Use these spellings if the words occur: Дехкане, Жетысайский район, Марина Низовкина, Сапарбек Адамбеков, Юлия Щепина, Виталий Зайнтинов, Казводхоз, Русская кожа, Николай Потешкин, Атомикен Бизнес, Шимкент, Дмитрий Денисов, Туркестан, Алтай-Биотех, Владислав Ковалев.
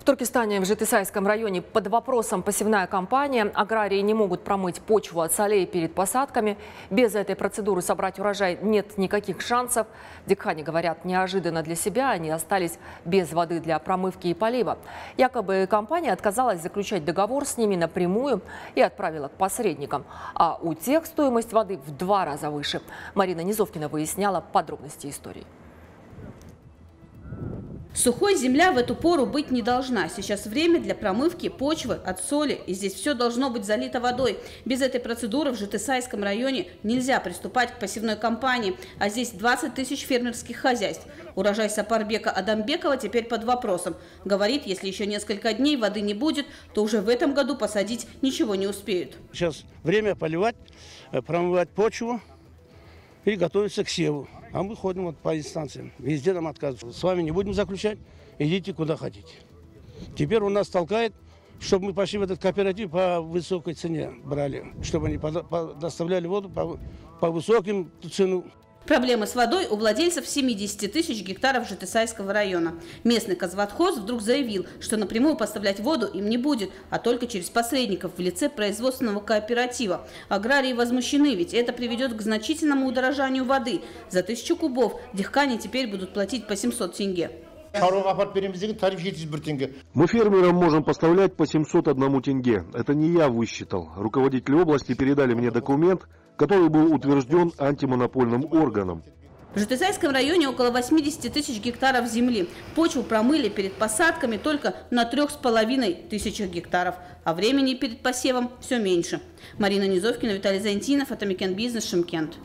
В Туркестане в Жетысайском районе под вопросом посевная кампания. Аграрии не могут промыть почву от солей перед посадками. Без этой процедуры собрать урожай нет никаких шансов. Дикхане говорят, неожиданно для себя они остались без воды для промывки и полива. Якобы компания отказалась заключать договор с ними напрямую и отправила к посредникам. А у тех стоимость воды в 2 раза выше. Марина Низовкина выясняла подробности истории. Сухой земля в эту пору быть не должна. Сейчас время для промывки почвы от соли, и здесь все должно быть залито водой. Без этой процедуры в Жетысайском районе нельзя приступать к посевной кампании, а здесь 20 тысяч фермерских хозяйств. Урожай Сапарбека Адамбекова теперь под вопросом. Говорит, если еще несколько дней воды не будет, то уже в этом году посадить ничего не успеют. Сейчас время поливать, промывать почву и готовиться к севу. А мы ходим вот по инстанциям, везде нам отказывают. С вами не будем заключать, идите куда хотите. Теперь у нас толкает, чтобы мы пошли в этот кооператив по высокой цене брали, чтобы они доставляли воду по высоким цену. Проблемы с водой у владельцев 70 тысяч гектаров Жетысайского района. Местный Казводхоз вдруг заявил, что напрямую поставлять воду им не будет, а только через посредников в лице производственного кооператива. Аграрии возмущены, ведь это приведет к значительному удорожанию воды. За 1000 кубов дихкане теперь будут платить по 700 тенге. Мы фермерам можем поставлять по 701 тенге. Это не я высчитал. Руководители области передали мне документ, который был утвержден антимонопольным органом. В Жетысайском районе около 80 тысяч гектаров земли. Почву промыли перед посадками только на 3,5 тысячах гектаров, а времени перед посевом все меньше. Марина Низовкина, Виталий Зайнтинов, Атомикен Бизнес, Шимкент.